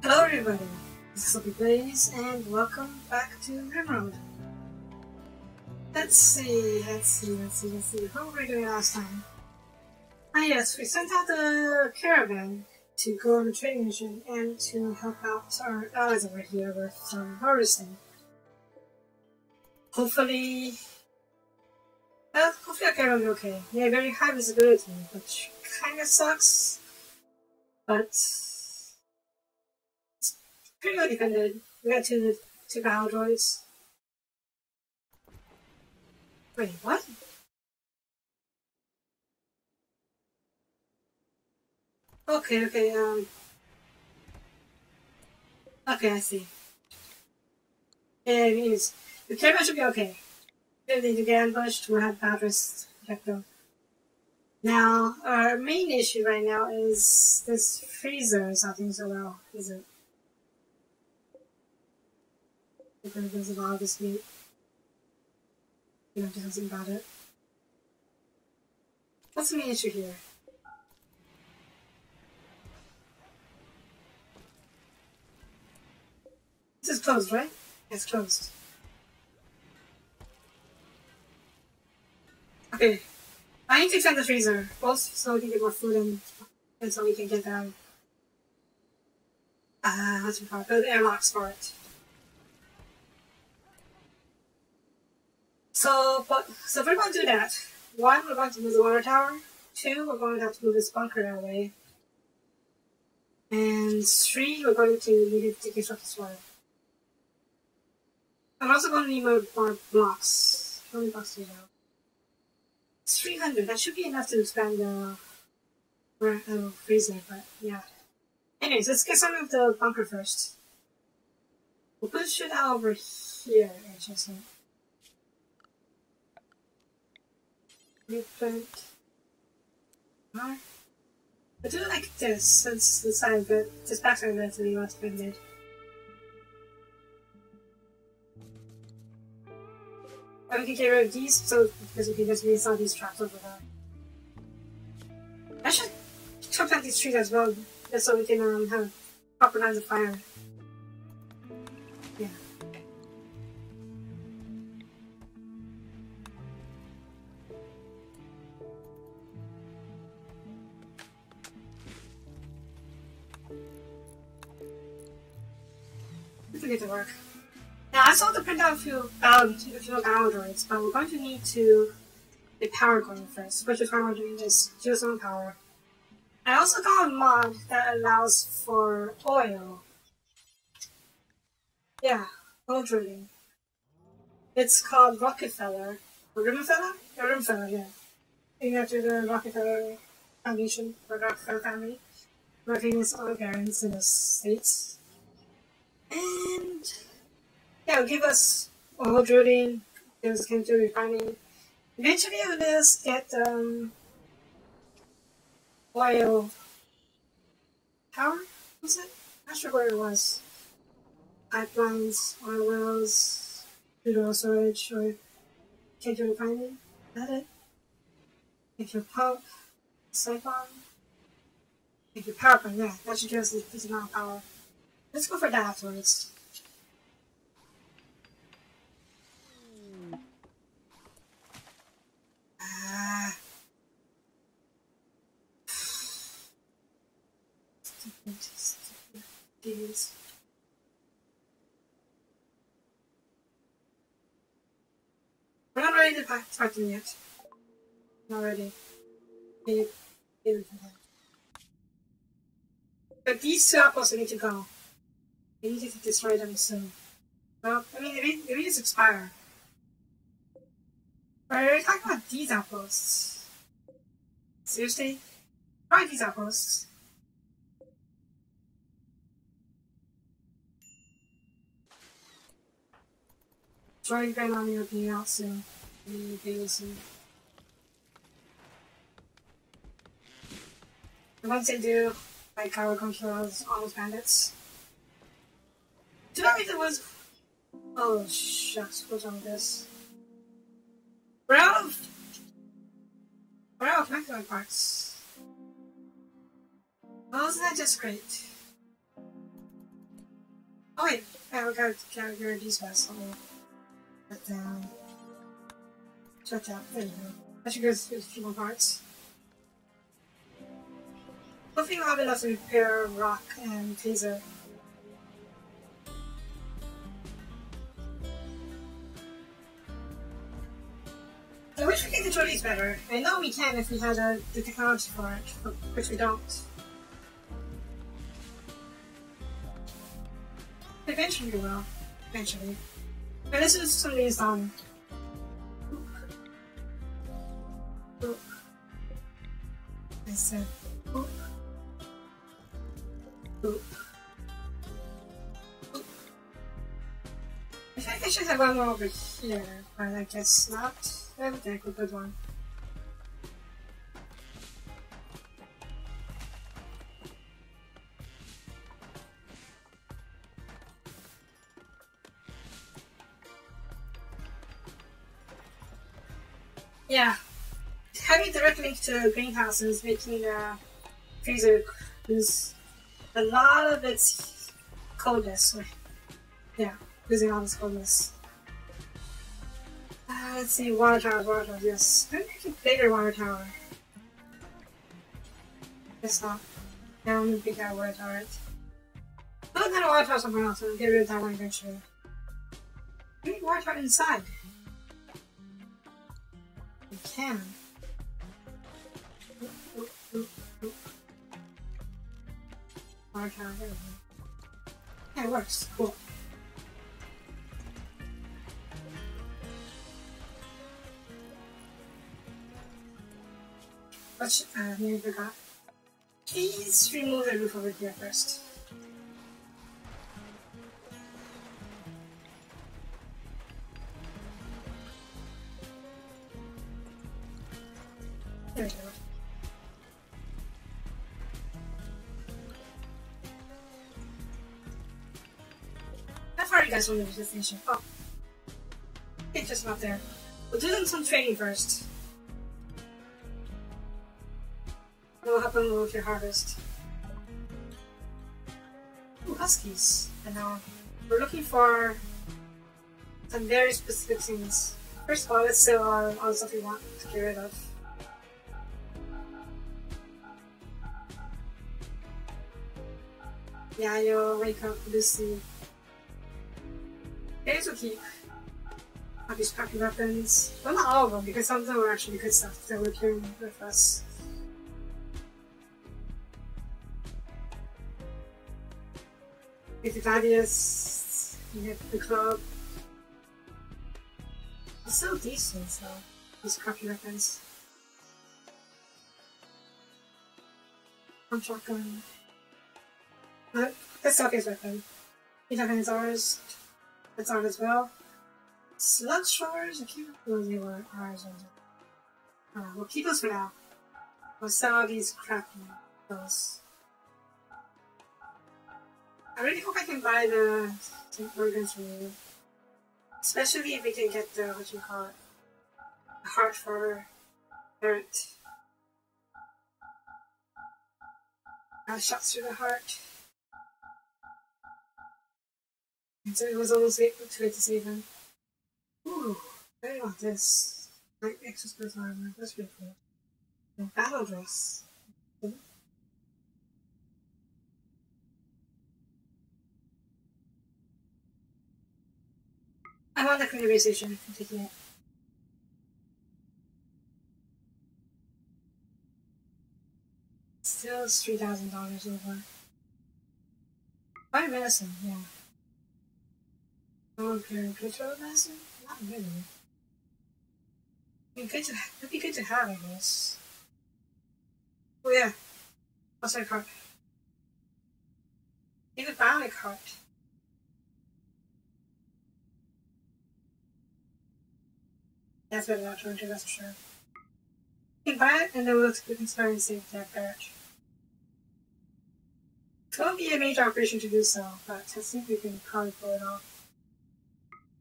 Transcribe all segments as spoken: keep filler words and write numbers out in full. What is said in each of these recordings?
Hello everybody, this is SoapieBlaze and welcome back to RimRoad. Let's see, let's see, let's see, let's see, what were we doing last time? Ah yes, we sent out a caravan to go on a trading mission and to help out our allies over here with some harvesting. Hopefully, well, hopefully our caravan will be okay. We have very high visibility, which kinda sucks, but pretty well defended. We got two, two battle droids. Wait, what? Okay, okay, um... Okay, I see. Yeah, it means the caravan should be okay. We don't need to get ambushed, we'll have battle droids check them. Now, our main issue right now is this freezer is not doing so well, is it? There's a lot of this meat. You know, doesn't about it. What's the main issue here? This is closed, right? It's closed. Okay. I need to extend the freezer, both so we can get more food and, and so we can get um uh what's it called? Build airlocks for it. So, but, so if we're going to do that, one, we're going to move the water tower, two, we're going to have to move this bunker that way, and three, we're going to need to deconstruct this water. I'm also going to need more, more blocks. How many blocks do you have? It's three hundred, that should be enough to expand the uh, freezer, but yeah. Anyways, let's get some of the bunker first. We'll put shit out over here, interesting. Replant. Huh? I do it like this, since the side of it, this back side of it to be less bended. And we can get rid of these, so because we can just reinstall these traps over there. I should chop down these trees as well, just so we can um, have proper lines of fire. Yeah. Get to work. Now I saw the print out a few battle droids, but we're going to need to get power going first, which is why we're doing this, just on power. I also got a mod that allows for oil. Yeah, oil drilling. It's called Rockefeller. Or Rimfeller? Or Rimfeller, yeah. Named after the Rockefeller Foundation, or Rockefeller family, where famous oil barons in the States. And yeah, it'll give us oil drilling, give us chemical refining. Eventually, we'll just get um, oil power. Was it? Not sure where it was. Pipelines, oil wells, crude oil storage, or chemical refining. Is that it? If you pump, siphon, if you power plant, yeah, that should give us a decent amount of power. Let's go for that afterwards. Uh, we're not ready to fight them yet. Not ready. But these two outposts need to go. We need to destroy them soon. Well, I mean, they, they just expire. But we're talking about these outposts. Seriously? Why these outposts? Destroy Grand Army opening out soon. We need to soon. And once they do, like, our controls all those bandits. Did I make the ones? Oh shucks, what's wrong with this? We're out of... We're out of mechanism parts. Well, isn't that just great? Oh wait, I we got guarantees by something. Shut down. Shut down. There you go. That should go through a few more parts. Hopefully we'll have enough to repair Rock and Taser. I wish we could control these better. I know we can if we had uh, the technology for it, but which we don't. Eventually we will. Eventually. But this is something that's done. Oop. I said oop. Oop. Oop. I think I should have one more over here, but I guess not. I would take a good one. Yeah, having direct link to greenhouses making uh, freezer lose a lot of its coldness. Yeah, losing all its coldness. Uh, let's see, water tower, water tower, yes. Let me make a bigger water tower. Guess not. Now I'm gonna pick out water tower. Put that water tower somewhere else, and I'll get rid of that one eventually. We need water tower inside. We can. Oop, oop, oop, oop. Water tower, there we go. Yeah, it works. Cool. Which I nearly forgot. Please remove the roof over here first. There we go. How far you guys want to go to the station? Oh. It's just about there. We'll do them some training first. We'll help them with your harvest. Ooh, huskies. And now we're looking for some very specific things. First of all, let's sell all, all the stuff we want to get rid of. Yeah, you'll wake up, Lucy. Here's what we'll keep. I'll be scrapping weapons. Well, not all of them, because some of them were actually good stuff that were appearing with us. With the Gladius, you have the club. It's so decent, so these crappy weapons. One shotgun. No, that's Sophie's weapon. He's having his ours. That's ours as well. Slug shores? I can't remember what they were. Ours or uh, we'll keep those for now. We'll sell these crappy those. I really hope I can buy the some organs from you. Especially if we can get the, what you call it, a heart for Barrett. Uh, shots through the heart. And so it was almost late to it to save him. Ooh, I want this. Like exoskeleton armor, that's pretty cool. And battle dress. I want that community station if I'm taking it. Still three thousand dollars over. Buy medicine, yeah. Oh, okay, cultural medicine? Not really. I mean, good to, it'd be good to have, I guess. Oh yeah. What's my card? Even buy my card. That's better not to do, that's for sure. You can buy it and then we'll conspire and save that barrage. It won't be a major operation to do so, but I think we can probably pull it off.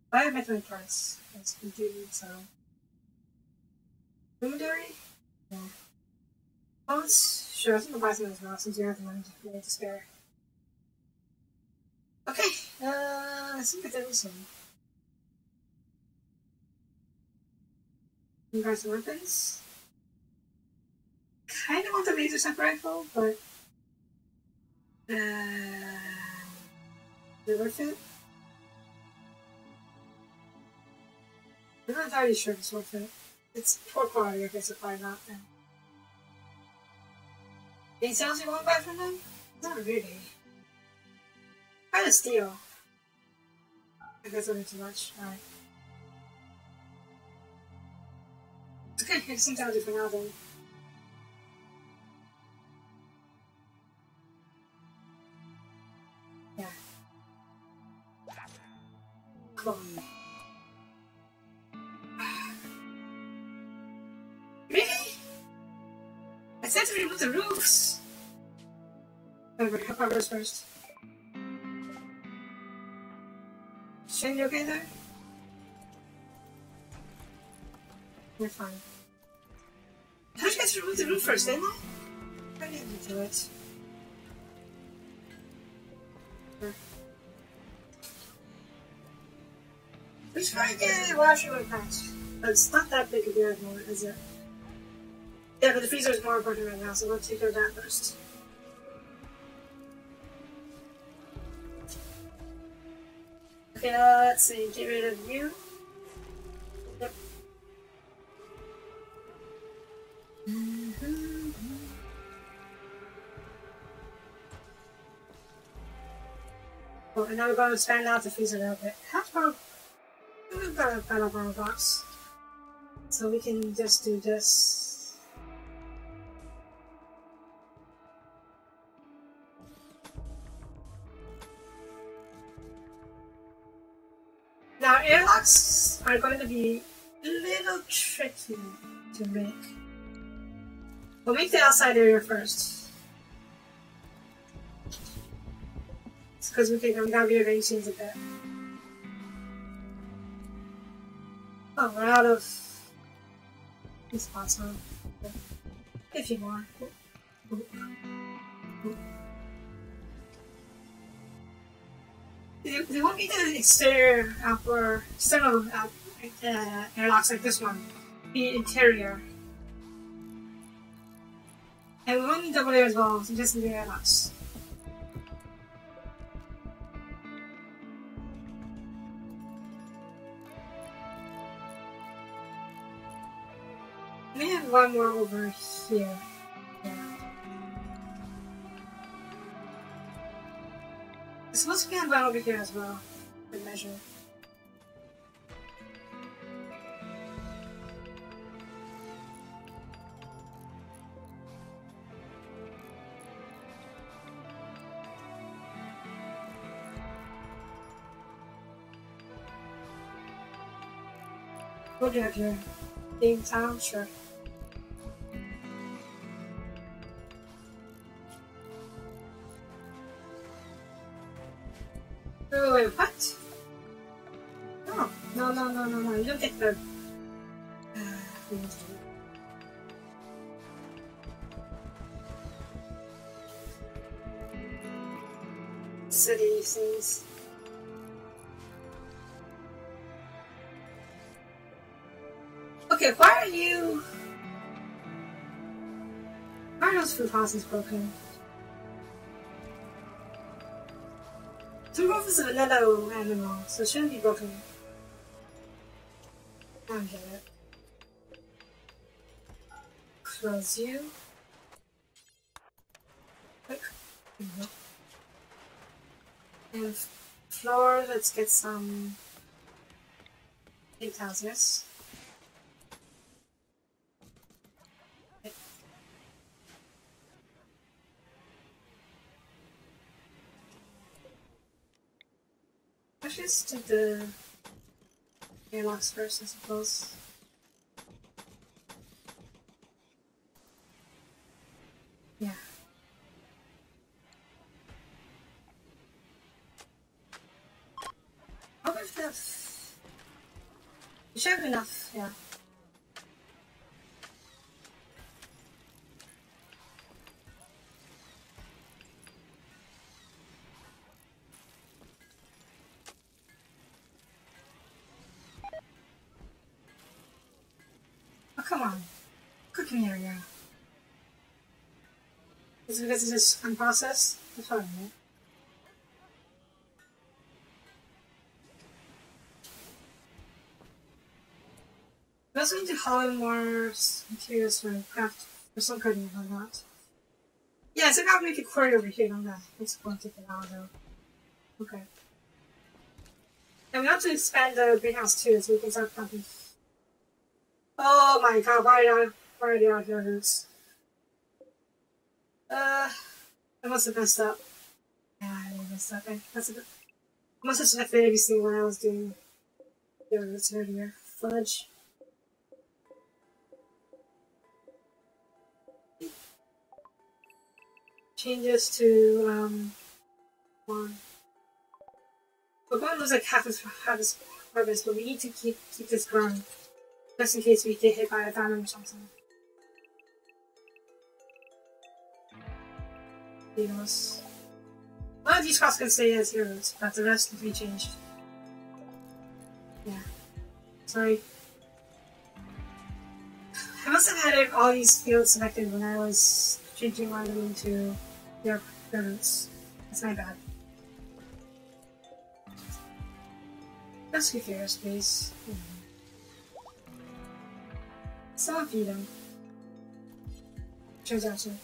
Buy a metal price, as we do so. Luminary? Yeah. Bones? Sure, I think we'll buy some as well since we have the money to spare. Okay, uh, think there is one. You guys, weapons. Kind of want a laser sniper rifle, but uh, is it worth it? I'm not entirely sure if it's worth it. It's poor quality, I guess, if I not then. Any sounds you want to buy from them? Not really. Try to steal. I guess I did too much. Alright. Okay, here's something I'll do for now then. Yeah. Come on. I said to remove the roofs! Whatever, help our roof first. Shane, you okay there? You're fine. I told you guys to remove the roof first, didn't I? I didn't do it. Which one can I wash your pants? It's not that big a deal anymore, is it? Yeah, but the freezer is more important right now, so let's take care of that first. Okay, uh, let's see, get rid of you. Yep. Mm-hmm. Oh, and now we're going to expand out the freezer a little bit. How far? We've got a battle bomb box. So we can just do this. Now, airlocks are going to be a little tricky to make. We'll make the outside area first. It's because we can now rearrange things a bit. Oh, we're out of these spots now. If you want. They, they won't need the exterior or external uh, uh, airlocks like this one. The interior. And we won't need double air as well, so just the airlocks. We have one more over here. It's supposed to be on one over here as well, for measure. What do you have here? Game time? Sure. Wait, wait, wait, what? No, no, no, no, no, no, you don't get the... Uh, city things. Okay, why are you... Why are those food houses broken? The roof is a vanilla animal, so it shouldn't be broken. I don't get it. Close you. Quick. Mm-hmm. And floor, let's get some big houses. Just do the airlocks first, I suppose. Yeah. How about enough? You should have enough, yeah. working here now? Is it because it's just unprocessed? That's fine, right? We also need to haul in more materials for craft or some kind of like that. Yeah, so now we make a quarry over here, don't I? It's going to take a while though. Okay. And we have to expand the greenhouse too, so we can start planting. Oh my god, why are why are they this? Uh, I must have messed up. Yeah, I messed up. I must have, I must have checked every single one I was doing. Yeah, that's right here. Fudge. Changes to, um, one. We're going to lose like half this harvest, harvest, but we need to keep keep this growing. Just in case we get hit by a famine or something. Heroes. One of these crops can stay as heroes, but the rest can be changed. Yeah. Sorry. I must have had all these fields selected when I was changing my room to their parents. That's my bad. Let's give you a space. Mm-hmm. So I'll feed them. Transaction.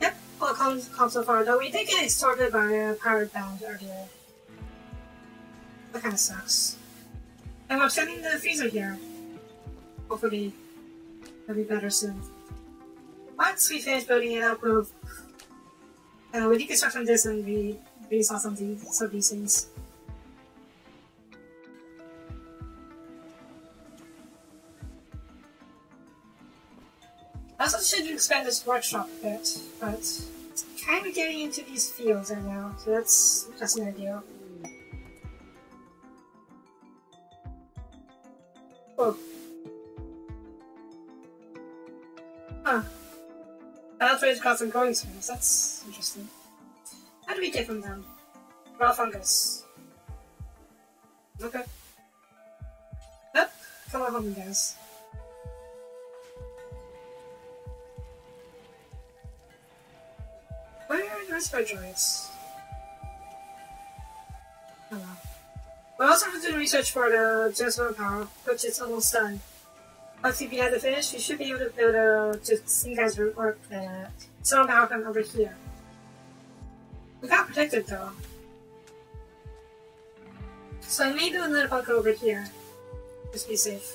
Yep, all well, comes come so far, though we did get extorted by a pirate band earlier. That kind of sucks. And we're turning the freezer here. Hopefully, it'll be better soon. Once we finish building it up, we'll uh, we deconstruct from this and we reinstall some of these, some of these things. I also should expand this workshop a bit, but it's kind of getting into these fields right now, so that's that's an idea. Oh. Huh. I'll trade cards and growing space, that's interesting. How do we get from them? Raw fungus. Okay. Nope, come on home, guys. Where are the respiratories? Oh well. We also have to do research for the Jasmine Power, which is almost done. Once we have the finish, we should be able to build a just sink guys work that someone power come over here. We got protected though. So I may do another bunker over here. Just be safe.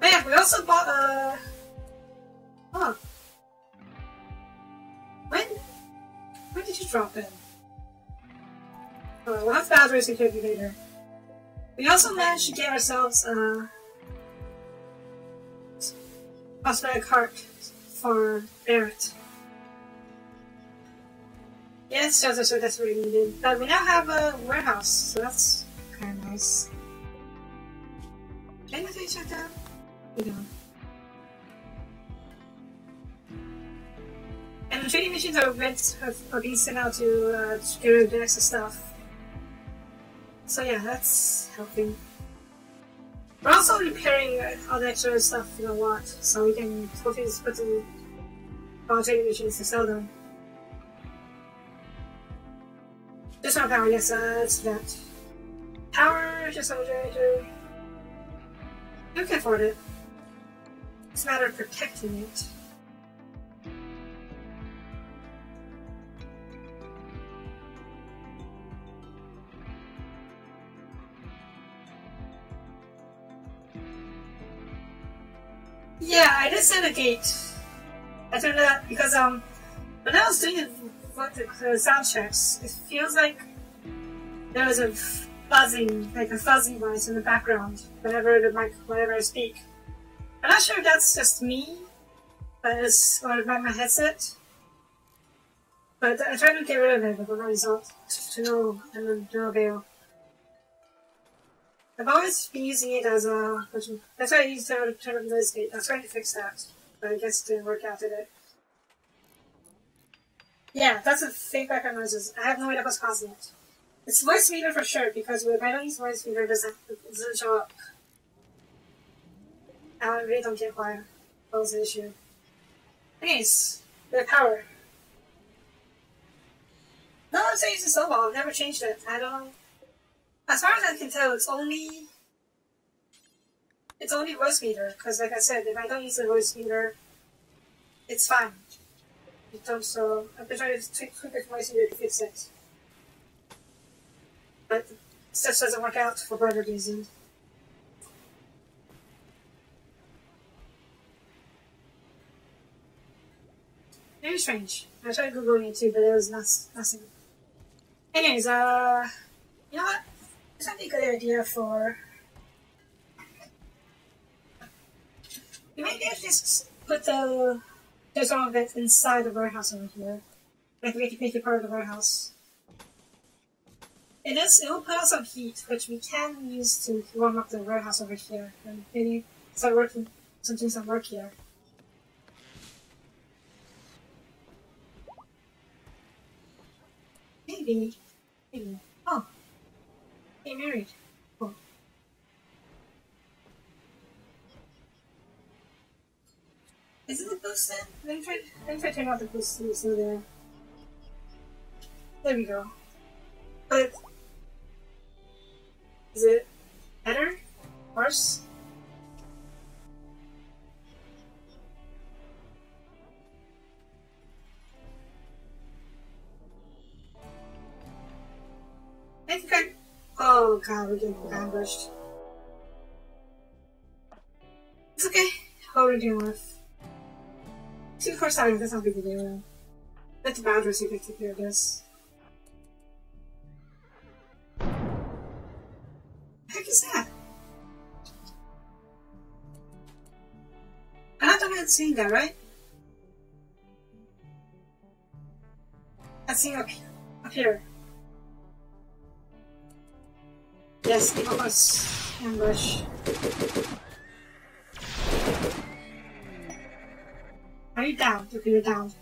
But yeah, we also bought uh oh. When when did you drop in? Oh, we'll have boundaries to give you later. We also managed to get ourselves a cosmetic heart for Barrett. Yes, shows us what that's what we needed. But we now have a warehouse, so that's kind of nice. Anything shut down? You know. And the trading machines are meant are being sent out to, uh, to get rid of the extra stuff. So yeah, that's helping. We're also repairing all the extra stuff in a lot, so we can hopefully put the volunteering machines to sell them. Just on power, yes, uh, that's that. Power, just on generator. You can afford it. It's a matter of protecting it. Yeah, I did set a gate. I turned that because um, when I was doing the, what the, the sound checks, it feels like there was a buzzing, like a fuzzy noise in the background whenever the mic, whenever I speak. I'm not sure if that's just me, but it's or my, my headset. But I tried to get rid of it, but no result. To no, and no avail. I've always been using it as a. That's why I used to turn on this gate. I was trying to fix that, but I guess it didn't work out, did it? Yeah, that's the fake background noises. I have no idea what's causing it. It's voice meter for sure, because if I don't use voice meter, it doesn't, it doesn't show up. I really don't get why that was the issue. Anyways, the power. No, I'm still using snowball. I've never changed it. I don't. As far as I can tell, it's only it's only voice meter. Because, like I said, if I don't use the voice meter, it's fine. It don't, so I've been trying to tweak the voice meter to fix it, but it just doesn't work out for whatever reason. Very strange. I tried googling it too, but there was nothing. Anyways, uh, you know what? This might be a good idea for. You might be able to just put the design of it inside the warehouse over here. Like make it make it part of the warehouse. It is. It will put out some heat, which we can use to warm up the warehouse over here, and maybe start working some things on work here. Maybe. Maybe. Oh. Get married. Cool. Is it the boost then? Let me try, let me try to turn out the boost too, so there. There we go. But. Is it better? Worse? I think I. Oh god, we're getting ambushed. It's okay. What are we dealing with? Two core signs, that's not big a deal. That's the boundaries we picked up here, I guess. What the heck is that? I'm not talking about seeing that, right? That's seeing up, up here. Yes, people must ambush. Are you down? Okay, you're down.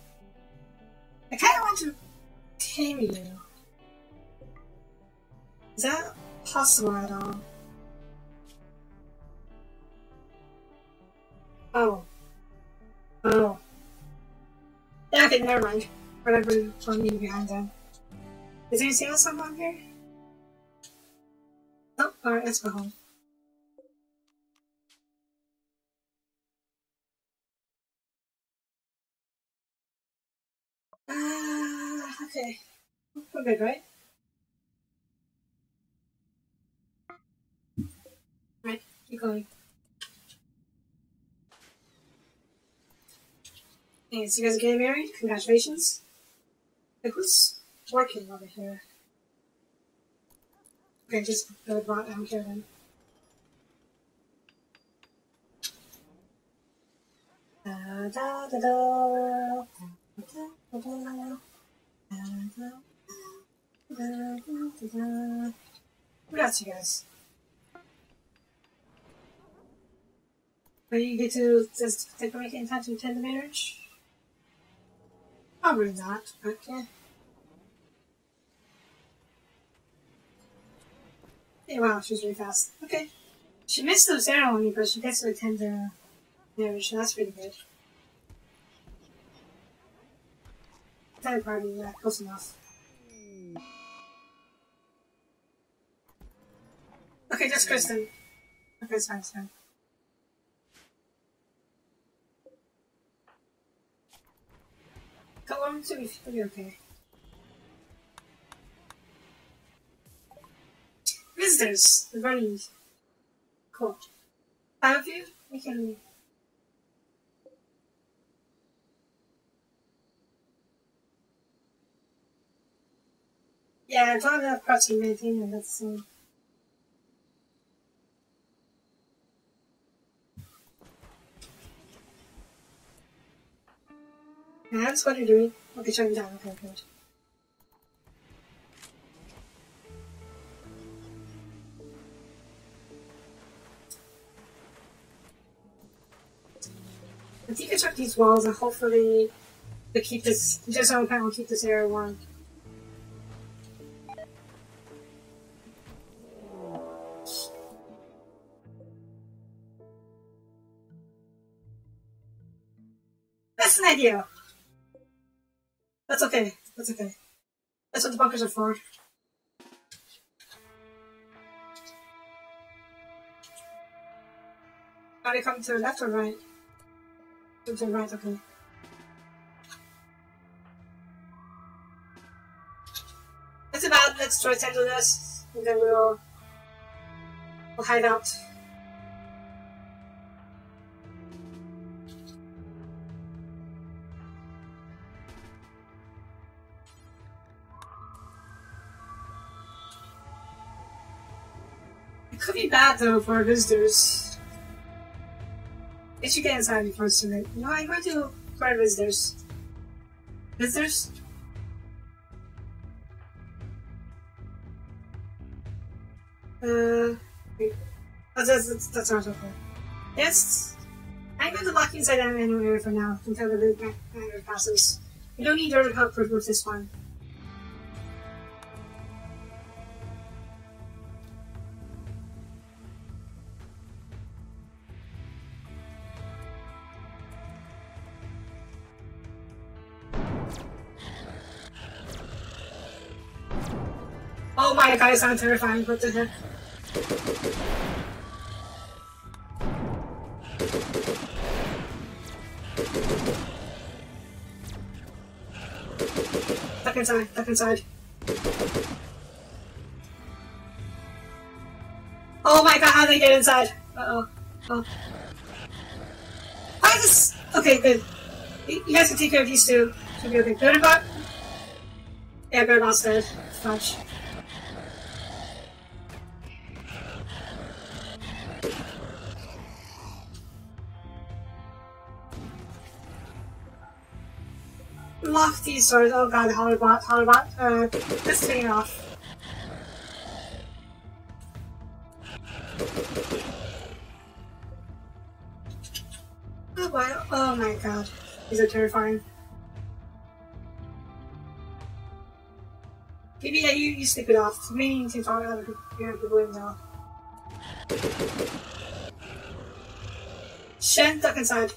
I kind of want to tame you. Is that possible at all? Oh. Oh. Yeah, okay, never mind. Whatever from me behind them. Is there anything else on here? Oh, alright, let's go home. Ah, uh, okay. We're good, right? Right, keep going. Hey, so you guys are getting married? Congratulations. Like, who's working over here? Okay, just go bot, I don't care then. Da da da da da da da da da. We got you guys. But you get to just take a break in time to attend the marriage? Probably not, but yeah. Hey, wow, she's really fast. Okay. She missed the ceremony, but she gets to attend the marriage, so that's pretty good. Third party, yeah, close enough. Okay, that's Kristen. Okay, it's fine, it's fine. Go on to me, it'll be okay. Visitors, the bunnies. Cool. Five of you, we can leave. Yeah, I don't have enough protein maintainer, that's um yeah, that's what you're doing. Okay, shut him down, okay, good. I deconstruct these walls and hopefully to keep this just on panel keep this area warm. just an idea. That's okay. That's okay. That's what the bunkers are for. Are they coming to the left or right? To the right, okay. That's about, let's try to handle this, and then we'll, we'll hide out. It could be bad though for our visitors. If you get inside the first tonight. No, I'm going to guard visitors. Visitors? Uh, wait. Oh, that's, that's, that's not okay. Yes, I'm going to lock you inside that manual area for now until the loot manual passes. You don't need your help with this one. Oh my god, it sounds terrifying, what the heck? Duck inside, duck inside. Oh my god, how did I get inside? Uh-oh. Oh. Why is this? Okay, good. You guys can take care of these two. Should be okay. Go to bot? Yeah, go to bot's dead. Fudge. Lock these doors. Oh god, Hollowbot, Hollowbot. Uh, this thing off. Oh boy, oh my god. These are terrifying. Maybe yeah, you, you sleep it off. Maybe you can talk about your window. Shen, duck inside.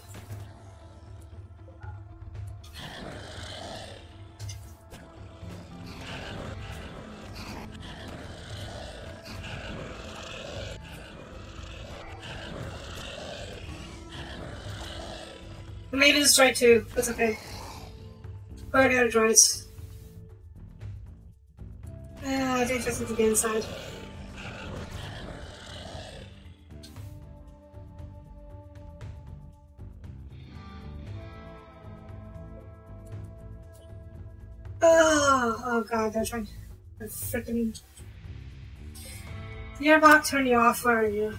Maybe this is right too, that's okay. We're already out of droids. Ah, it's interesting to get inside. Oh, oh god, they're trying to freaking. The airbot turned you off, where are you?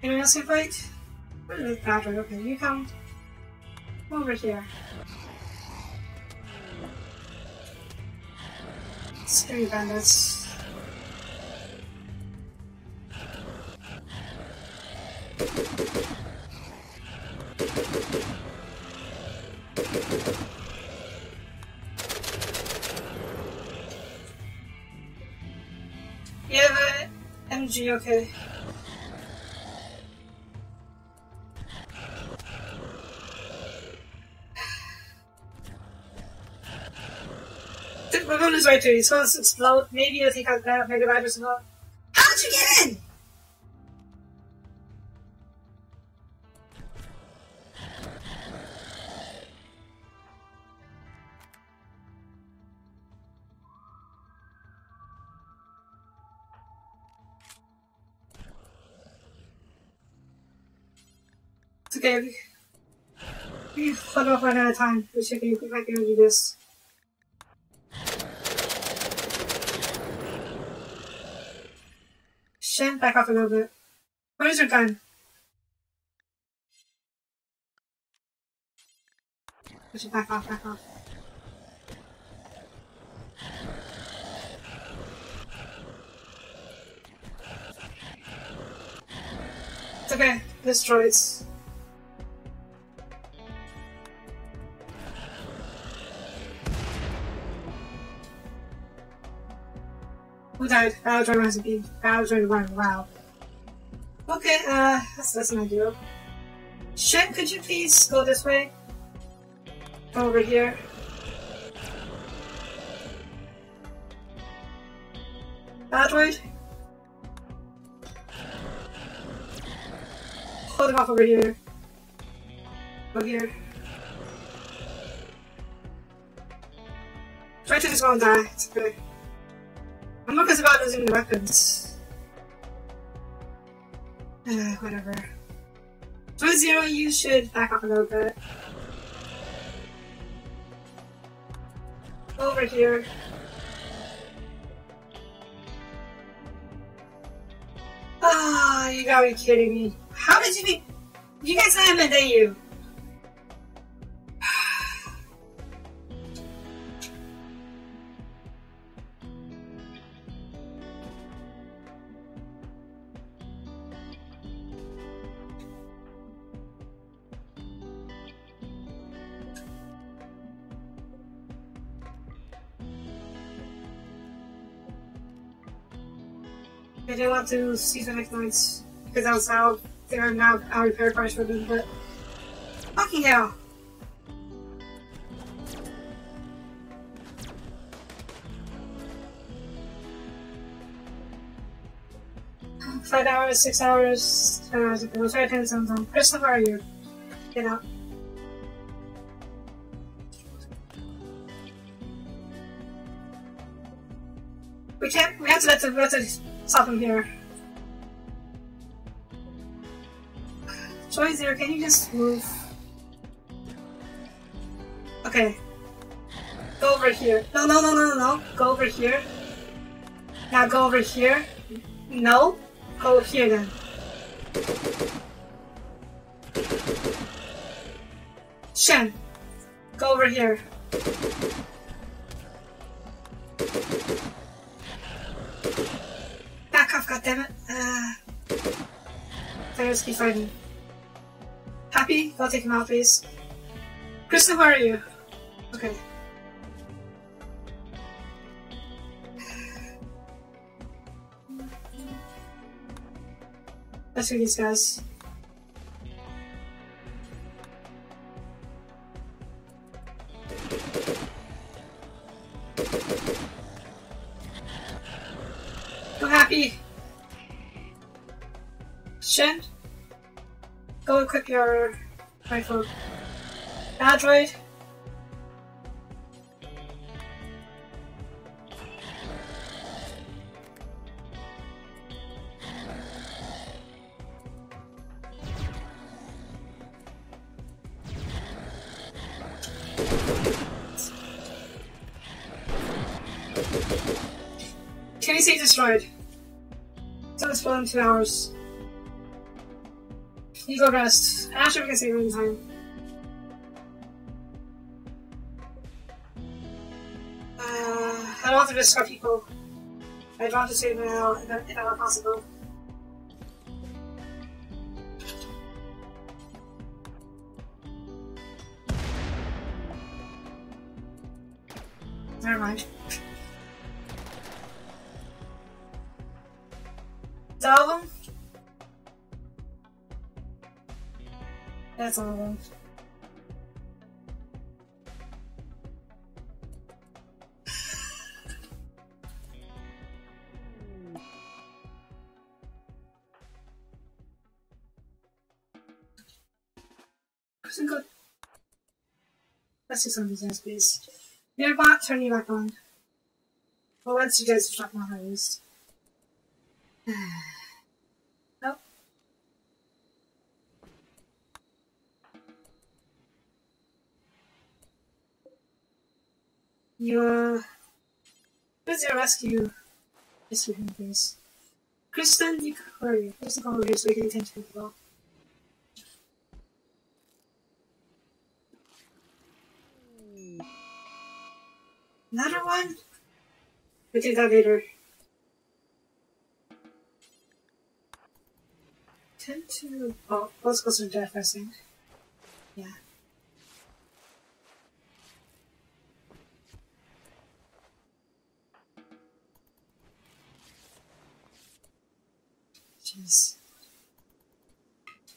Anyone else invite? Where is Patrick? Okay, you come over here. Scary bandits. You have a M G, okay. We're going to right to you. It's going to explode. Maybe you'll take out the Megabadgers and all. How did you get in? It's okay. We follow up one at a time. We should be able to do this. Back off a little bit. Where's your gun? Push it back off, back off. It's okay, destroys. Who died? Battle Droid one has a beam. Battle Droid one, wow. Okay, uh, that's, that's an idea. Shen, could you please go this way? Come over here. Badroid? Hold him off over here. Over here. Try to just go and die, it's okay. I'm not concerned about losing the weapons. Uh, whatever. So Zero, you should back up a little bit. Over here. Ah, oh, you gotta be kidding me. How did you be- You guys let him invade you. I didn't want to see the next nights because that was how they are now our repair parts for them, but fucking hell. Five hours, six hours, ten hours ago, try to attend something. Crystal, where are you? Get out. We can't we have to let the let the stop him here. Joy Zero, can you just move? Okay. Go over here. No, no, no, no, no, no. Go over here. Now go over here. No. Go here then. Shen. Go over here. Damn it. Uh, players keep fighting. Happy, go take him out, please. Kristen, where are you? Okay. Let's do these guys. Go, Happy! Shen, go equip your rifle. Badroid. Can you say destroyed? Don't spoil in two hours. You go rest. After we can save any time. Uh, I don't want to risk our people. I'd want to save them now if that were possible. Never mind. Solve them. That's all of them. Let's do some of these guys, please. Nearbot, turn you back on. Well, once you guys drop my highest. You, uh, where's your rescue? Rescue him, please. Kristen, you, where are you? Kristen, come over here so we can attend to people. Another one? We'll do that later. Tend to, oh, let's go to death, I think. Yeah.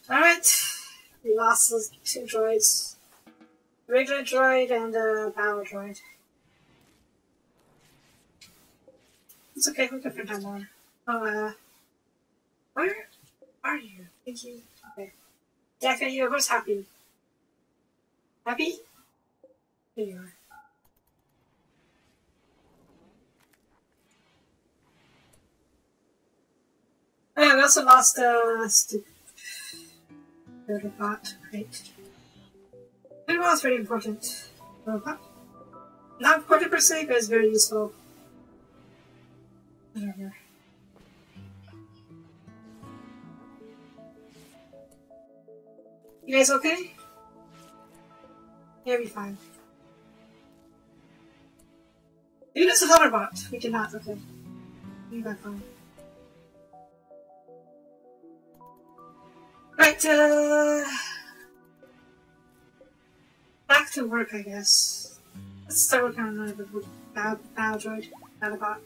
Alright, we lost the two droids. The regular droid and the battle droid. It's okay, we can find out more. Oh, uh, where are you? Thank you. Okay. Daka, you're what's happy? Happy? Here you are. Oh yeah, we also lost uh, stupid robot. Great. It was very important. Robot. Not important per se, but it's very useful. Whatever. You guys okay? Yeah, we're fine. You notice another bot. We did not, okay. We got fine. Right, uh... back to work, I guess. Let's start working on another bow, bow droid, battle bot.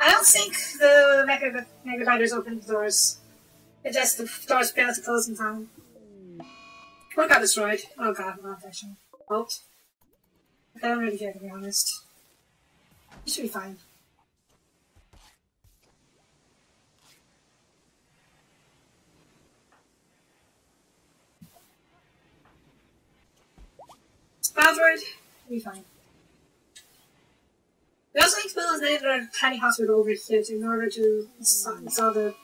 I don't think the Mega Megabadgers opened the doors. It just the doors failed to close in time. What got destroyed? Oh god, not actually. Well, I don't really care to be honest. It should be fine. Spaldroid, it'll be fine. We also need to build another tiny hospital over here in order to install the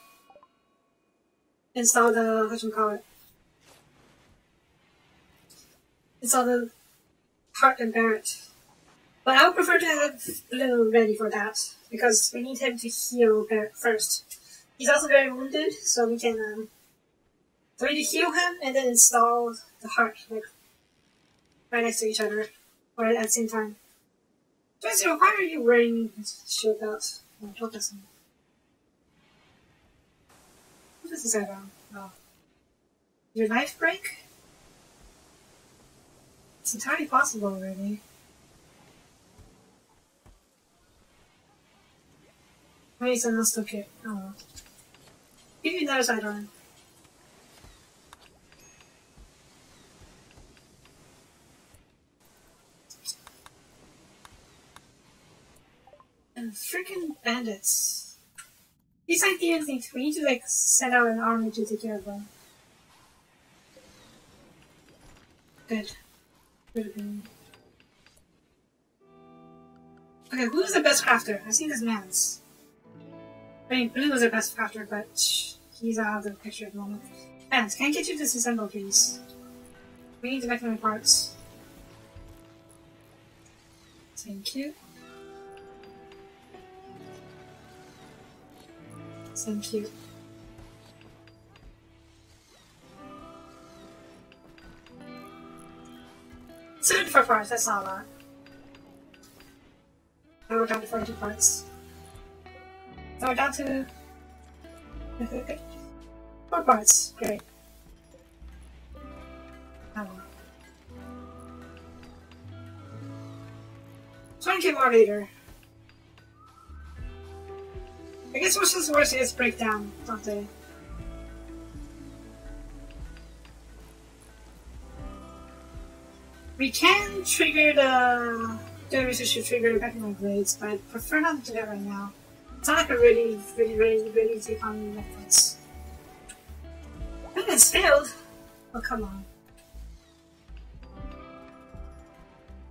install the how should we call it? Install the Hart and Barrett. But I would prefer to have Blue ready for that because we need him to heal Barrett first. He's also very wounded, so we can um so we need to heal him and then install the Hart like right next to each other or at the same time. Jessica, why are you wearing this shield belt? Oh, what is this about? Oh. Your knife break? It's entirely possible, really. Wait, so not still okay. Oh. Give me another side arm. Freaking bandits. These aren't even things. We need to like send out an army to take care of them. Good. Good. Okay, who's the best crafter? I think it's Mans. I mean, Blue is the best crafter, but he's out of the picture at the moment. Mans, can I get you to disassemble, please? We need to make them parts. Thank you. Thank you. Seven for parts, that's not a lot. Now we're down to forty parts. Now we're down to four parts, great. Now twenty more later. I guess what's just worse is breakdown, don't they? We can trigger the... the research should trigger the back of my blades, but I prefer not to do that right now. It's not like I really, really, really, really take on my blades. But it's failed! Oh, come on.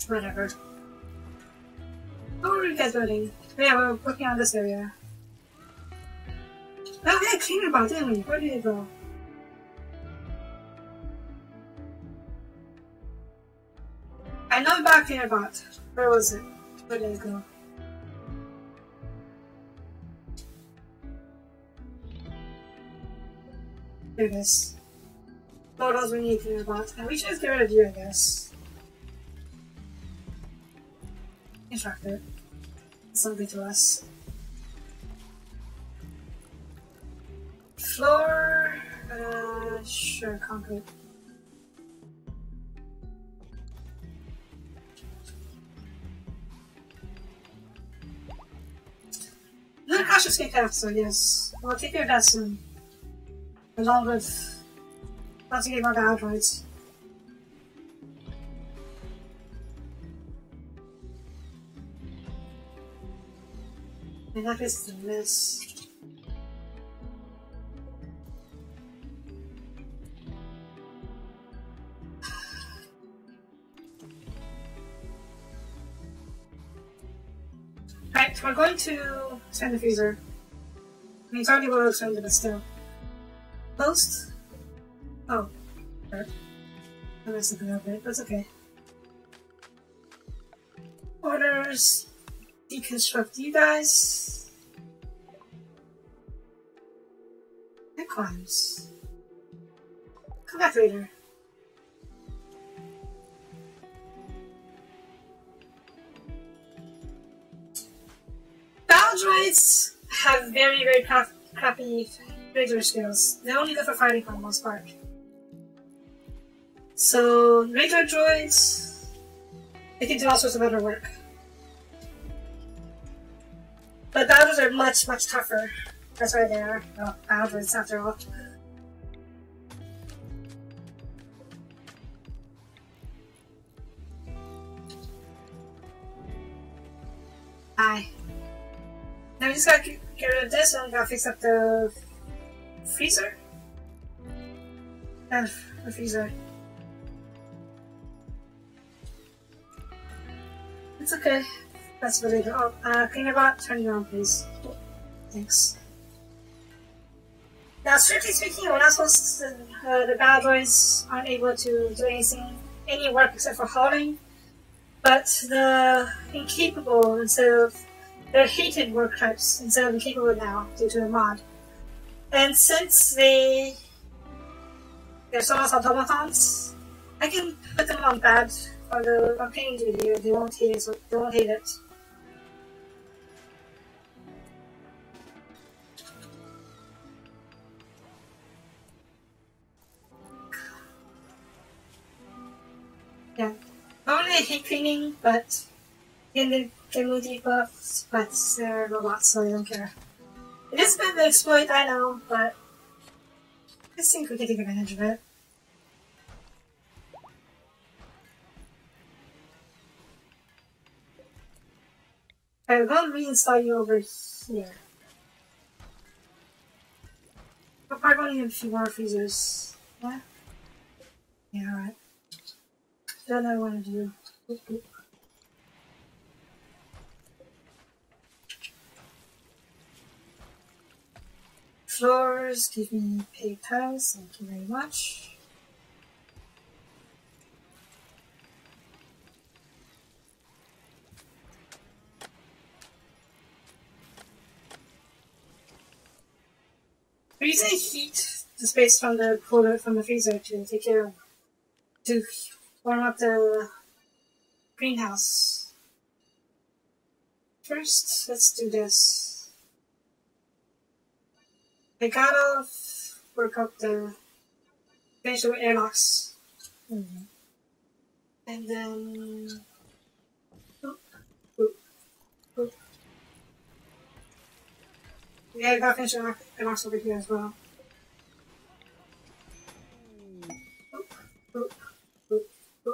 Whatever. What were you guys building? Yeah, we're working on this area. Oh, we had a cleaner bot, didn't we? Where did it go? I know about cleaner bot. Where was it? Where did it go? Here it is. Models, we need cleaner bot. And we should just get rid of you, I guess. Instructor. It's not good to us. Floor, uh, sure, concrete. Another cautious kick after, yes. We'll take care of that soon. Along with That's a good one to Androids. I mean, that is the list. Right, we're going to send the freezer. I mean, it's already well extended, but still. Post? Oh, sure. I messed something up there, that's okay. Orders. Deconstruct you guys. Icons. Come back later. Battle droids have very, very crap crappy regular skills. They only go for fighting for the most part. So, regular droids, they can do all sorts of other work. But boundaries are much, much tougher. That's why they are. Well, boundaries after all. Hi. Now we just gotta get rid of this and we gotta fix up the freezer? And the freezer. It's okay. That's what I do. Oh, uh, Cleanerbot, turn it on, please. Thanks. Now, strictly speaking, we're not supposed to, uh, the battle droids aren't able to do anything, any work except for hauling. But the incapable, instead of, they're hated work types instead of incapable now, due to the mod. And since they, they're so much automatons, I can put them on bad, or the on cleaning duty, they won't hate it, so they won't hate it. Yeah, normally I hate cleaning, but in the game debuffs, but they're robots, so I don't care. It is a bit of an exploit, I know, but I think we can take advantage of it. I'm gonna reinstall you over here. I'll probably need a few more freezers. Yeah? Yeah, alright. Then I want to do. Oop, oop. Floors, give me pay tiles, thank you very much. The reason I heat the space from the cooler from the freezer to take care of, to warm up the greenhouse. First, let's do this. I gotta work up the finish the airlocks, mm-hmm. and then. Oop, oop, oop. Yeah, I gotta finish the airlocks over here as well. Oop, oop. Uh,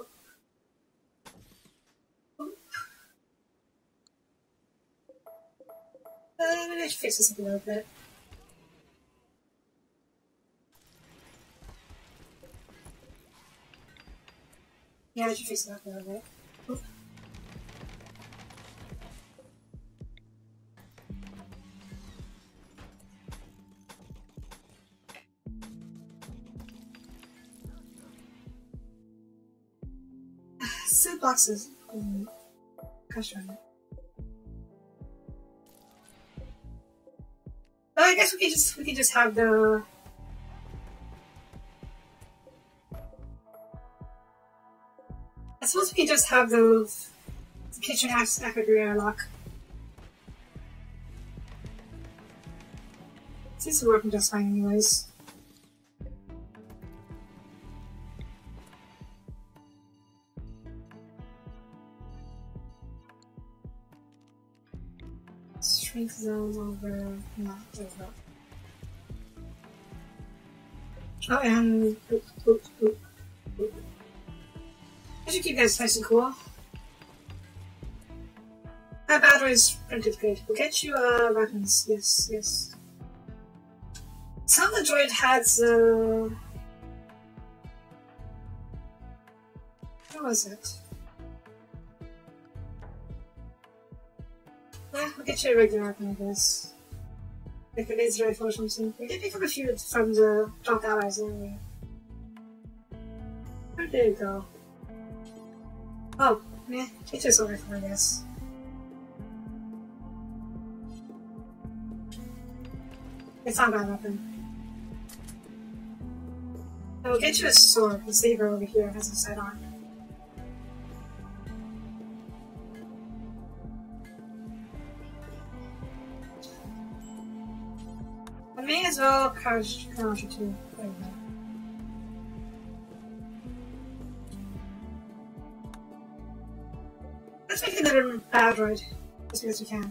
maybe I should fix this up a little bit. Yeah, I should fix it up a little bit. Oop. Two boxes. Um, gosh darn it. I guess we could just we could just have the I suppose we could just have the, the kitchen access after the airlock. It seems to work just fine anyways. Those over, not over. Oh, and boop, boop, boop, boop. I should keep those nice and cool. That battery is printed good. We'll get you uh, weapons. Yes, yes. Some of the droid has uh... what was it? Nah, we'll get you a regular weapon, I guess. Like a laser rifle or something. We did pick up a few from the drop allies anyway. Where did it go? Oh, meh, it is a rifle, I guess. It's not a bad weapon. I will get you a sword. The saber over here has a sight on. I may as well crouch crouch too. There we go. Let's make another Badroid, just because we can.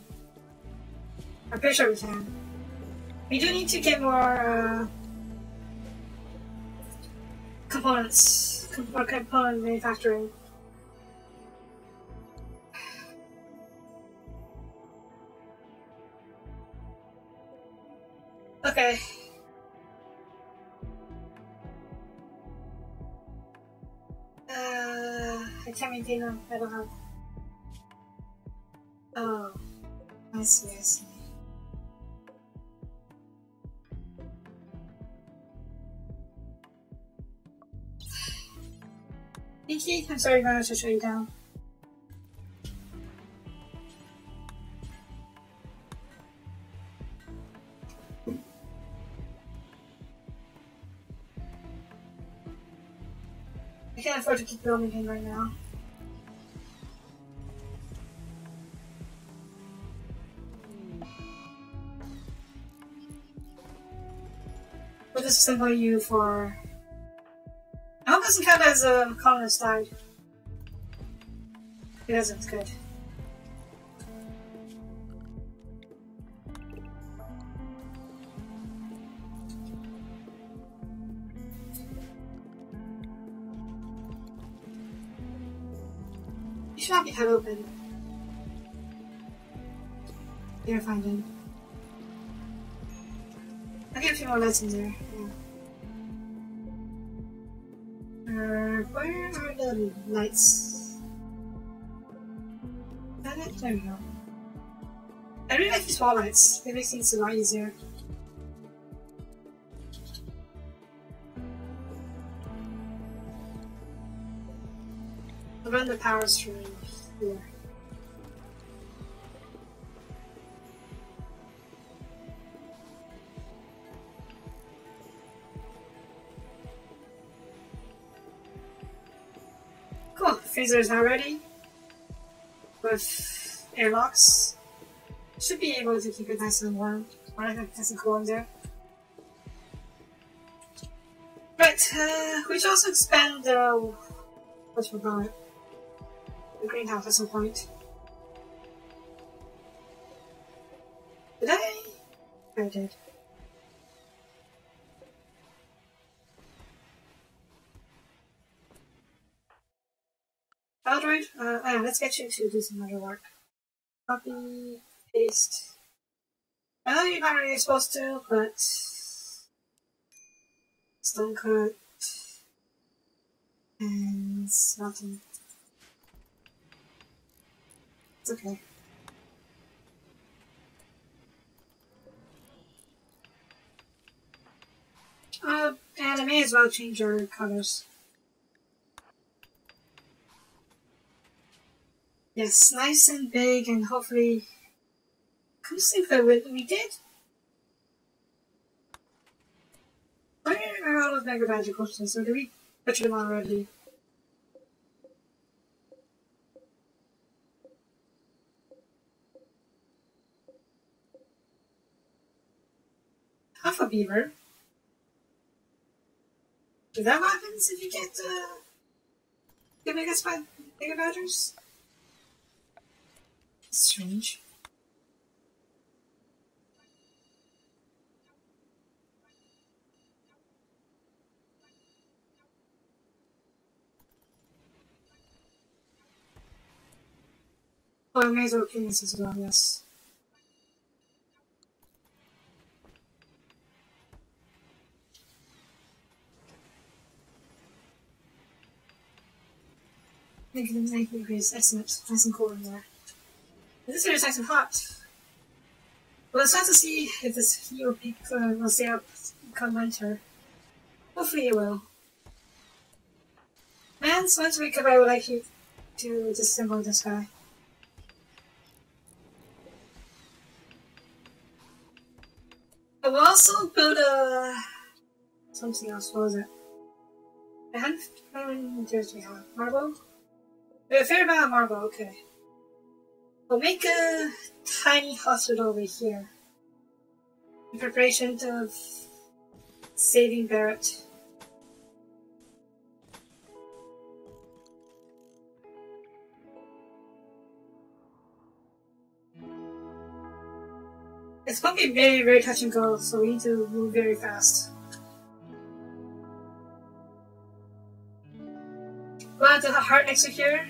I'm pretty sure we can. We do need to get more uh, components, com or component manufacturing. Okay. Uh, I can't maintain them. I don't have. Oh, I see. I see. Pinky, I'm sorry, I'm going to show you down. I can't afford to keep building him right now. We'll just assemble you for. I hope it doesn't count as a colonist died. It doesn't, good. You should not be cut open. You're fine, then. I'll get a few more lights in there. Yeah. Where are the lights? That it? There we go. I really like these wall lights. They make things a lot easier. I'll run the power stream here. Freezer is now ready with airlocks. Should be able to keep it nice and warm. Or I think nice and cool in there. Right, uh, we should also expand the what's we call it, the greenhouse at some point. Did I? I did. Android? Uh, ah, let's get you to do some other work. Copy, paste. I know you're not really supposed to, but stone cut and smelting. It's okay. Uh, and I may as well change our colors. Yes, nice and big, and hopefully. Come see if we did. Where are all those Megabadger questions? So, did we butcher them already? Alpha Beaver? Is that what happens if you get uh, the Megabadgers? Strange. Oh, I may as well clean this as well, yes. Thank you, thank you for his estimate. Nice and cool in there. But this area is nice and hot. Well, it's nice to see if this hero peak uh, will stay up come winter. Hopefully it will. And so once we recover, I would like you to disassemble this guy. I will also build a... something else, what was it? I hadn't found... there's we have marble? We have a fair amount of marble, okay. We'll make a tiny hospital over here. In preparation of... saving Barrett. It's going to be very, very touch and go, so we need to move very fast. We'll have the heart next to here.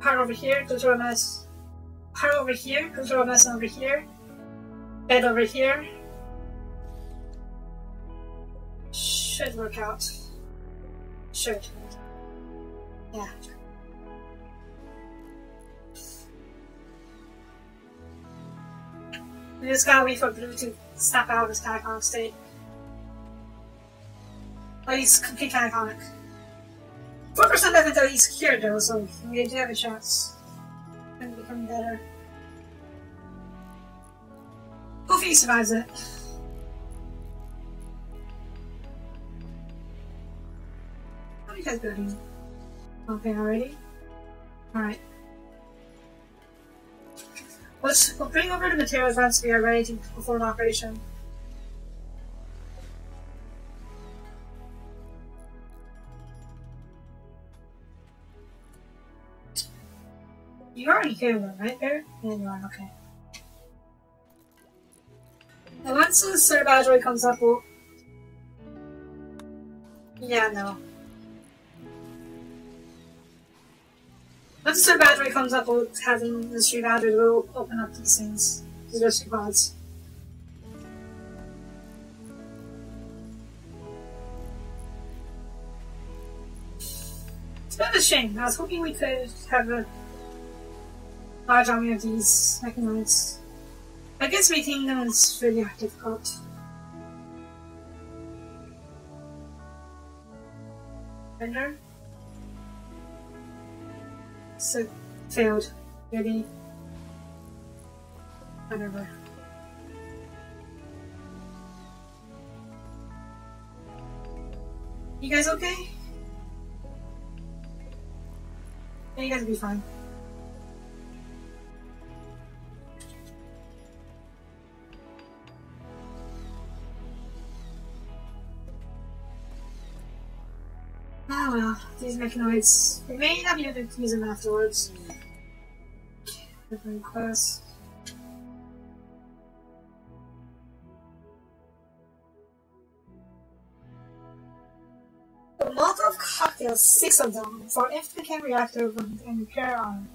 Heart over here, control mess. Heart over here, control mess over here. Bed over here. Should work out. Should. Yeah. We just gotta wait for Blue to snap out of his cataconic state. At least complete cataconic. Four percent of it though he's cured though, so we do have a chance. It's become better. Hopefully he survives it. Guys building something already? Alright. Let's we'll bring over the materials once we are ready to perform an operation. You're already here though, right there? Yeah, you are, okay. Now once the survivor comes up, we'll... yeah, no. Once the battery comes up, we'll have in the street battery, we'll open up these things, these rescue pods. It's a bit of a shame. I was hoping we could have a large army of these mechanoids. I guess making them is really difficult. Render? So failed, really. Whatever. You guys okay? Yeah, you guys will be fine. Ah well, these mechanoids, we may not be able to use them afterwards. Different class. A Molotov cocktail, six of them, for infant chem reactor and repair arm.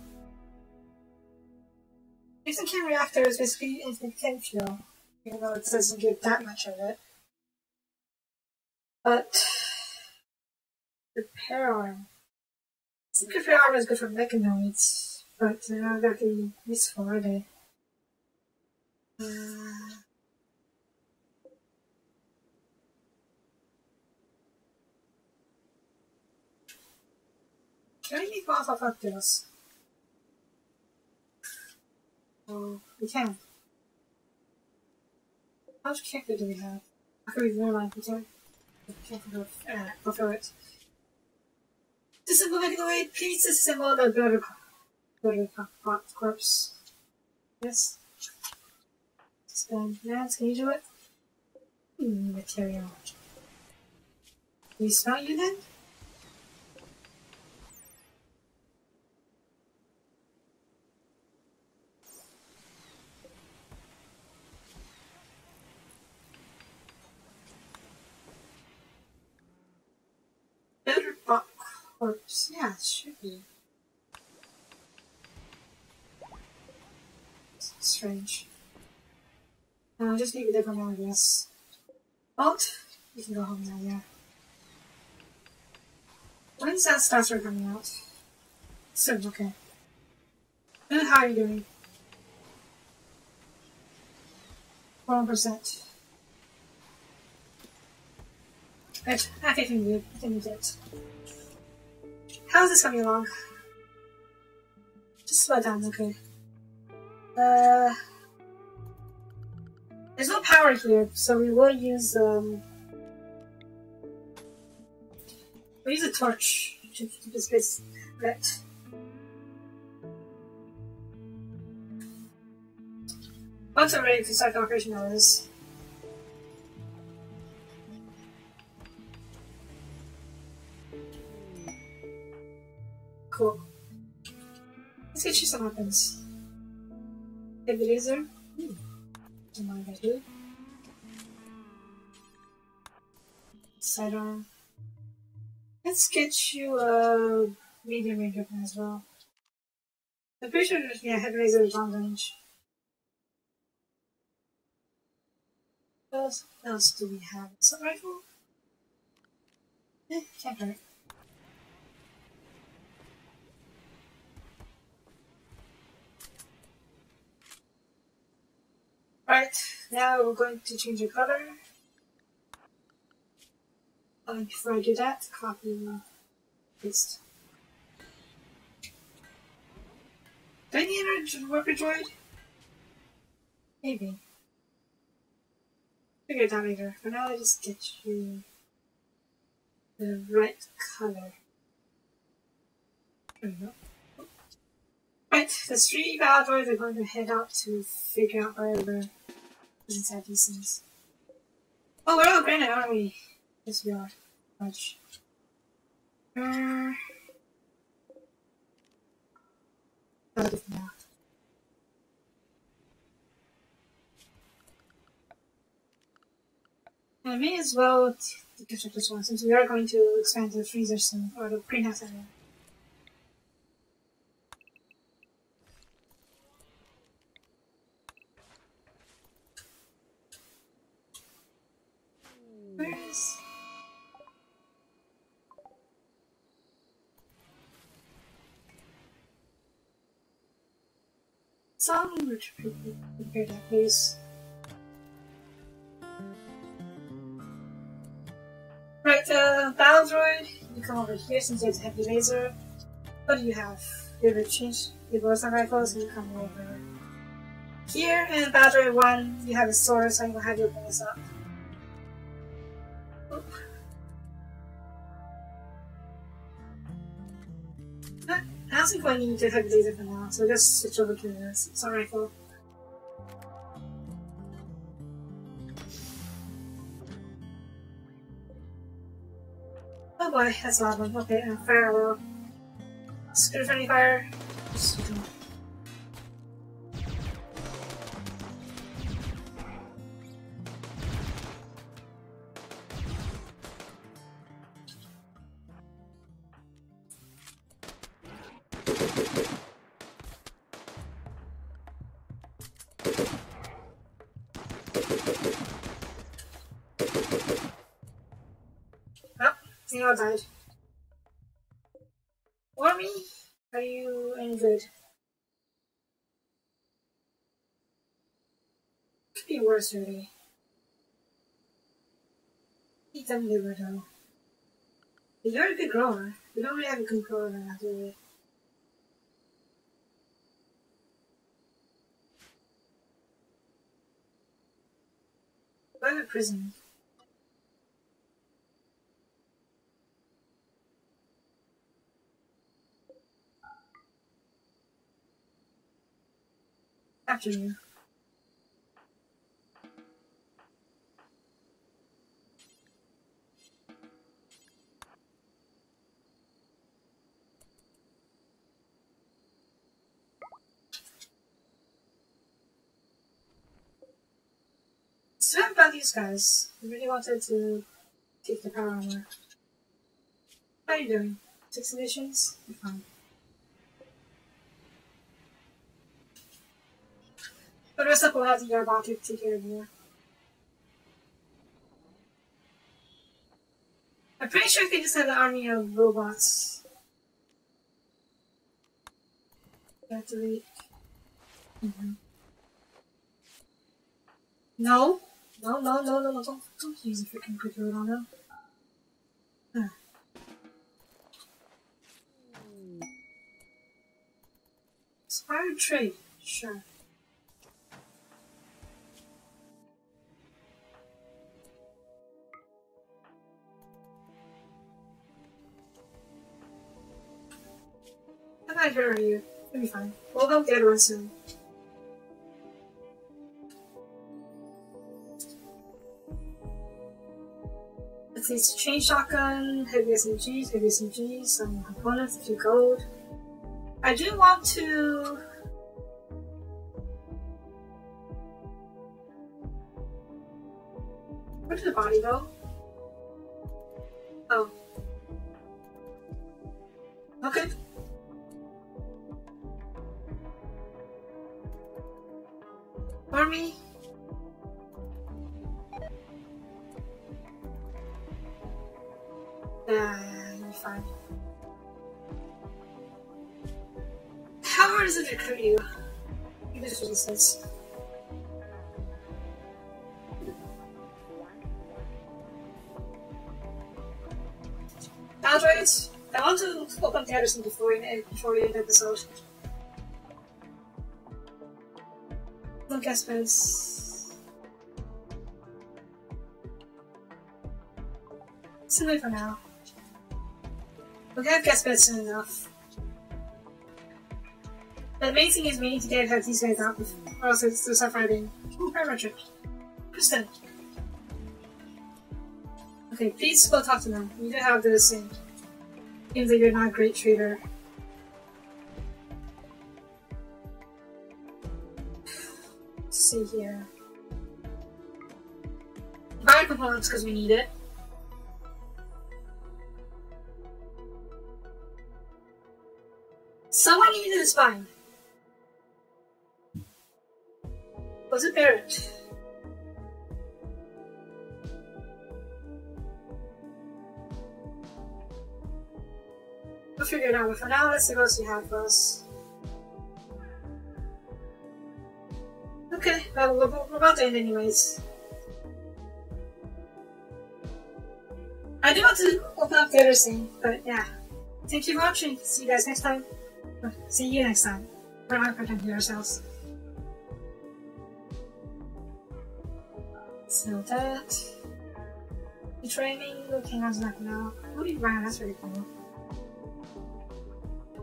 Infant chem reactor is basically infant chem fuel, even though it doesn't give that much of it. But... repair arm. I think repair arm is good for mechanoids, but they're not exactly useful, are they? Uh, can we make Molotov cocktails? Oh, we can. How much cactus do we have? How can we learn like that? We can't go uh, fulfill it. Disassemble mechanoid, please disassemble the builder builder corpse. Yes. Suspend lands, can you do it? Hmm, material. Can we smell you then? Builder box. Corpse. Yeah, it should be. Strange. Uh, just leave it there for now, I guess. But you can go home now, yeah. When is that starter coming out? Soon, okay. And how are you doing? One percent. Right, I think we need, I think we did. How's this coming along? Just slow down, okay. Uh, there's no power here, so we will use um, we use a torch to keep this place lit. Once we're ready to start the operation hours. Cool. Let's get you some weapons. Heavy laser. Hmm. Don't mind if I do. Sidearm. Let's get you a medium range weapon as well. I'm pretty sure yeah, heavy laser is long range. What else do we have? Assault rifle? Eh, can't hurt. Alright, now we're going to change the color. And before I do that, copy and paste. Do I need a worker droid? Maybe. Figure it out later. For now, I just get you the right color. There we go. Right, the three battle droids are going to head out to figure out whatever is inside these things. Oh, we're all granite, aren't we? Yes, we are. Much. Uh, I'll do it now. I may as well construct this one since we are going to expand the freezer soon, or the greenhouse area. Where is? Some rich people prepare that place. Right, uh, battle droid, you come over here since you have a heavy laser. What do you have? You have a change, you have some rifles, and you come over here. And battle droid one, you have a sword, so I'm gonna have you open this up. Oop. I don't think I need to heavy laser for now, so just switch over to the sword rifle. Oh, that's a loud one. Okay, and uh, fire will screw friendly fire. Just you all died. Wormy, are you any good? Could be worse, really. Eat them liver, though. You're a good grower. We don't really have a controller now, do we? We have a prison. After you. So what about these guys? I really wanted to take the power armor. How are you doing? Six editions? You're fine. Pero esa cosa si you're about to take care of more. I'm pretty sure they just had an army of robots. Activate. Mm-hmm. No, no, no, no, no, no, don't, don't use a freaking quick road on them. Huh. Inspired trade, sure. I'm not here with you. It'll be fine. We'll go get one soon. Let's see, it's a chain shotgun, heavy S M Gs, heavy S M Gs, some components, a few gold. I do want to... Where did the body go? Oh. Okay. Army. Yeah, you're fine. How hard is it to recruit you? You just do this. Androids, I want to look on Harrison before we end the episode. No gas spells. Simply for now. We'll have gas spells soon enough. The main thing is we need to get have these guys out, or else it's they'll start fighting. Ooh, parametric trip. Kristen. Okay, please go talk to them. You do have the same. Seems like you're not a great trader. Let's see here. Buy components because we need it. Someone needed a spine. Was it Barrett? We'll figure it out, but for now, that's the most we have for us. Okay, well, we're about to end anyways. I do want to open up the other thing, but yeah. Thank you for watching. See you guys next time. See you next time. We're not protecting ourselves. So that the training looking as like now. What do you buy? That's really cool.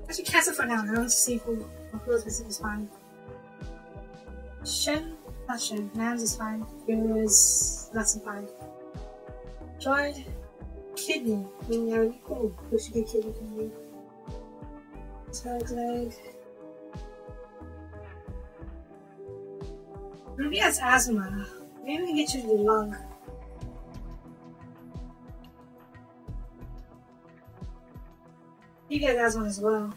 I should cancel for now, I want to see who who's missing is fine. Shen, not Shen, Nams is fine. Fear is less than fine. Droid, kidney, meaning yeah, cool. We should get kidney from you. Tag leg. Ruby has asthma. Maybe we can get you to the lung. You guys has one as well.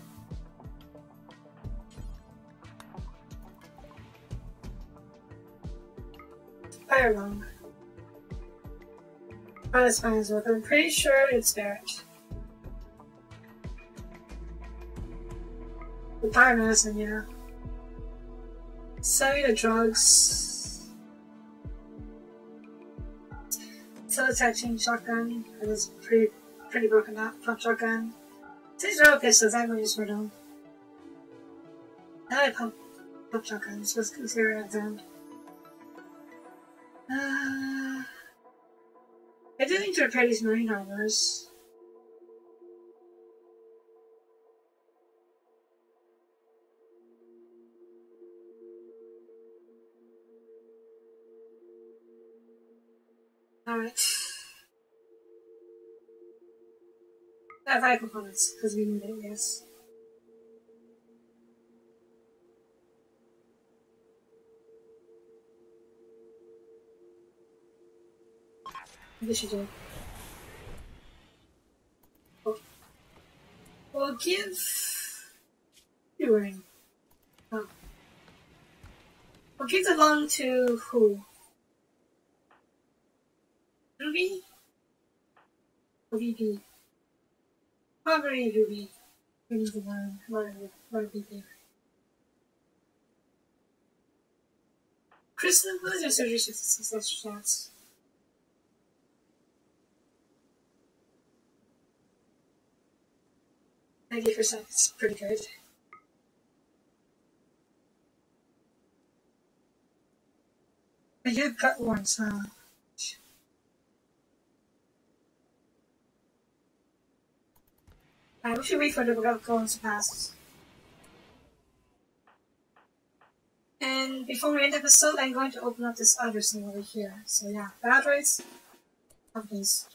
Fire lung. Oh, that's fine as well. I'm pretty sure it's Barrett. The fire medicine, yeah. Cellular drugs. So it's actually shotgun, it is pretty pretty broken up from shotgun. These are all pistols, I'm going to use for them. Now I pump, pump shotguns, so let's get rid of them. Uh, I do need to repair these marine armors. Alright. I buy components, because we need it, yes. Maybe she did. Oh. Well, give... What are you wearing? Oh. We'll give the loan to who? Ruby? Ruby. Probably Ruby. Ruby's the loan. Ruby there. Crystal Blues are so just success shots. ninety percent is pretty good. I have got one, so... Alright, we should wait for the going to pass. And before we end the episode, I'm going to open up this other thing over here. So yeah, batteries, companies.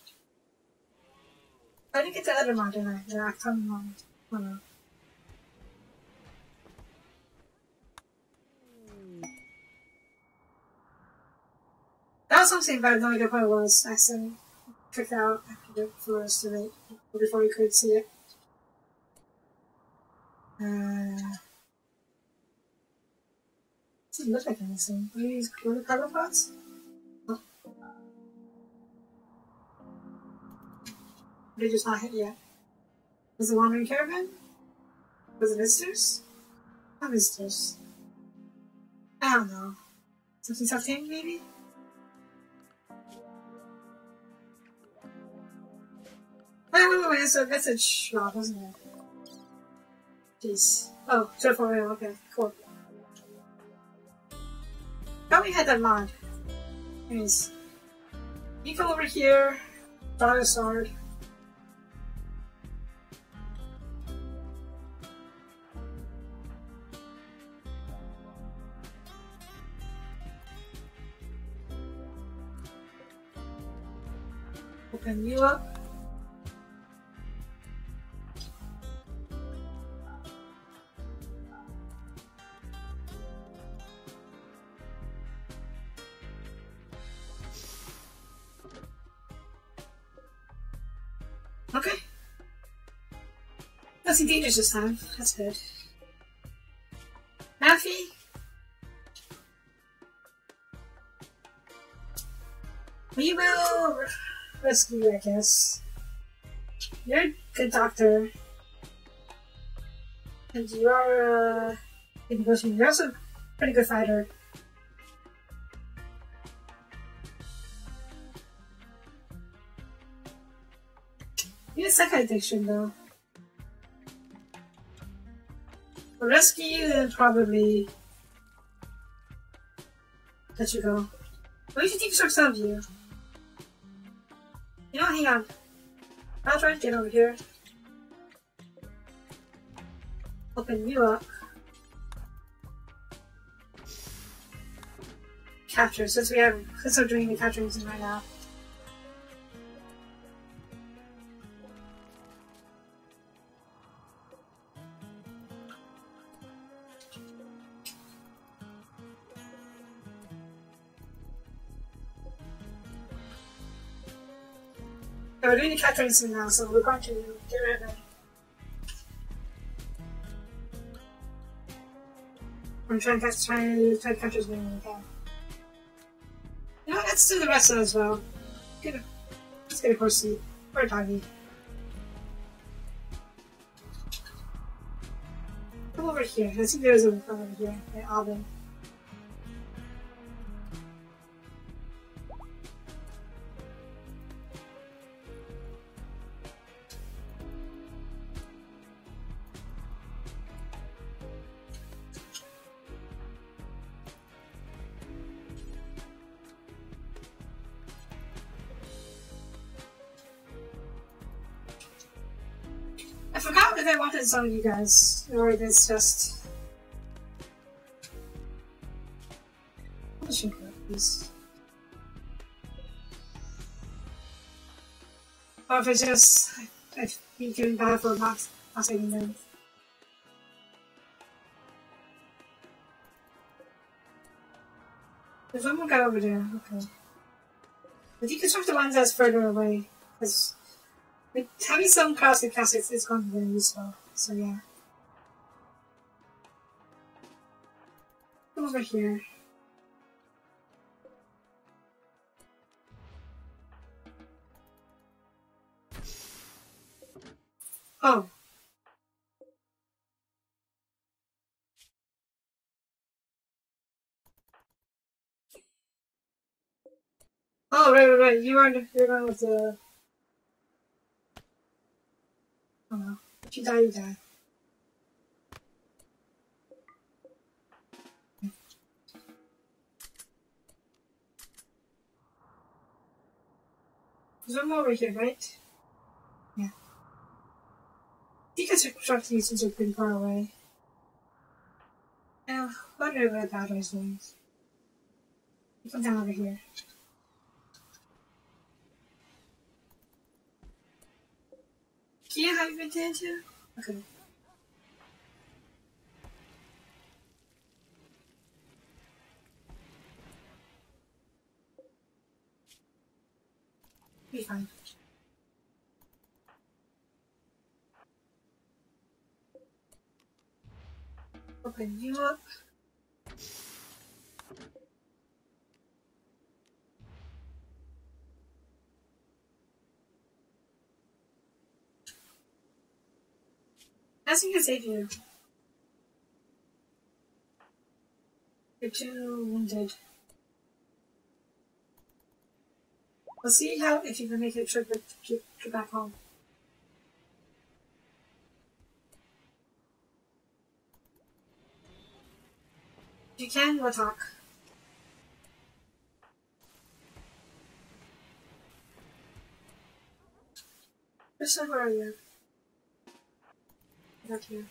I didn't get the other mod, did I? Yeah, come on. Oh no. That was something about knowing what it was. I said, clicked out after the first of it before you could see it. Uh, doesn't look like anything. Do you use color parts? Oh. They just not hit yet. Was it Wandering Caravan? Was it Visitors? Not Visitors. I don't know. Something something maybe? Wait, wait, wait, wait, it's a message log, isn't it? Jeez. Oh, twelve forty, okay, cool. Now we had that mod. Anyways. You come over here, Dollar Sword. Open you up. Okay. Nothing dangerous this time. That's good. Matthew. We will rescue you, I guess. You're a good doctor. And you are a good negotiator. You're also a pretty good fighter. Second addiction though. We'll rescue you then probably let you go. What if you think sharks out of you? You know, hang on. I'll try to get over here. Open you up. Capture, since we have since we're doing the capturing thing right now. We're doing the capturing soon now, so we're going to get rid of it. I'm trying to catch, trying to try to catch as many as we can. You know, let's do the rest of it as well. Get a, let's get a horsey or a doggy. Come over here. I think there's a one over here. Okay, Alvin. I forgot if I wanted some of you guys, or it's just... Publishing cookies. Or if it's just... I've been doing bad for not saving them. There's one more guy over there, okay. But you can talk to ones that's further away, because... But having some crowds with cassettes is going to be very useful, so yeah. Come over here. Oh. Oh, right, right, right. You aren't, you're going with the... Oh no. If you die, you die. There's one more over here, right? Yeah. You guys are constructing these things are pretty far away. Now, I wonder where the batteries are. Come down over here. Do you have been tend to? Okay. Be fine. Open you up. Nothing can save you. You're too wounded. We'll see how if you can make a trip to, to back home. If you can, we'll talk. Krista, where are you? Back here.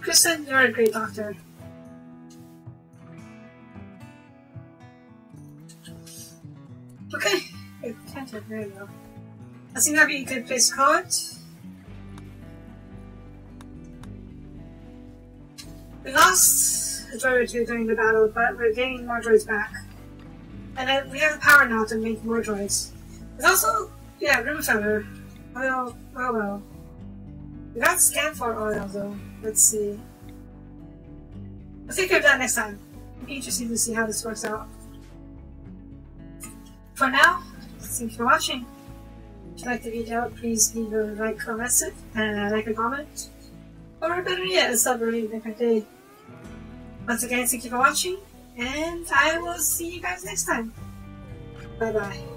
Kristen, you're a great doctor. Okay, it can't do very well. I think that'd be a good place to call it. We lost a droid or two during the battle, but we're gaining more droids back. And then we have the power now to make more droids. There's also, yeah, Rimfeller. Oil, oh well. We got Scanfor oil though. Let's see. I'll figure it out next time. It'll be interesting to see how this works out. For now, thanks for watching. If you like the video, please leave a like or message and a like or comment. Or better yet, a sub or leave a day. Once again, thank you for watching, and I will see you guys next time. Bye bye.